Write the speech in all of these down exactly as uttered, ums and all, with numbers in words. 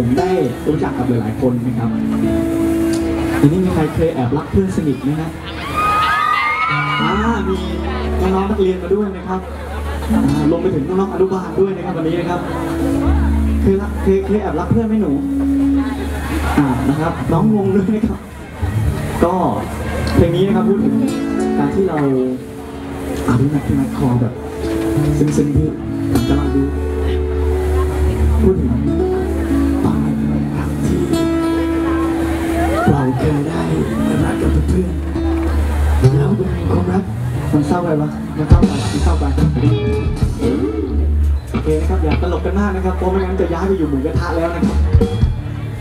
ผมได้รู้จักกับหลายๆคนนะครับทีนี้มีใครเคยแอบรักเพื่อนสนิทไหมฮะอ่ามีน้องนักเรียนมาด้วยนะครับลงไปถึงน้องอนุบาลด้วยนะครับวันนี้นะครับเคยเคยเคยแอบรักเพื่อนไหมหนูอ่านะครับน้องงงด้วยนะครับก็เพลงนี้นะครับพูดถึงการที่เราอ่าพี่นักพี่นักคอแบบซึ้งๆพี่ผมจะมาดูพูดถึงตอนในบรรยากาศที่เราเคยได้รักกับเพื่อนแล้วเป็นความรักมันเศร้าไปวะมันเศร้าไปมันเศร้าไปโอเคนะครับอย่าตลกกันมากนะครับเพราะไม่งั้นจะย้ายไปอยู่หมู่กระทะแล้วนะครับ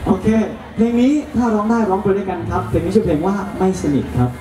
โอเคเพลงนี้ถ้าร้องได้ร้องไปด้วยกันครับเพลงนี้ชื่อเพลงว่าไม่สนิทครับ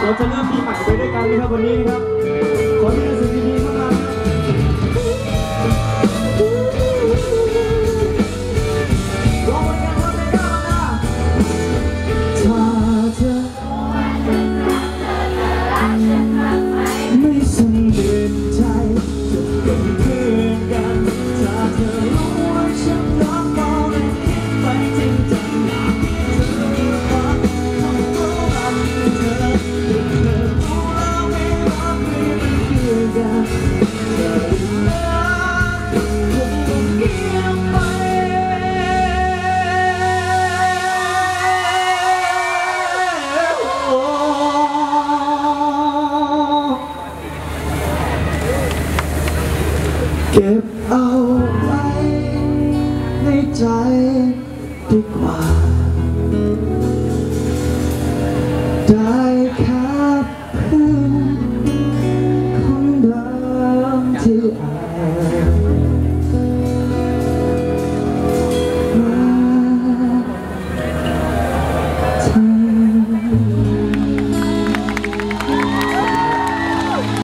เราจะเริ่มปีใหม่ไปด้วยกันนะครับวันนี้นะครับ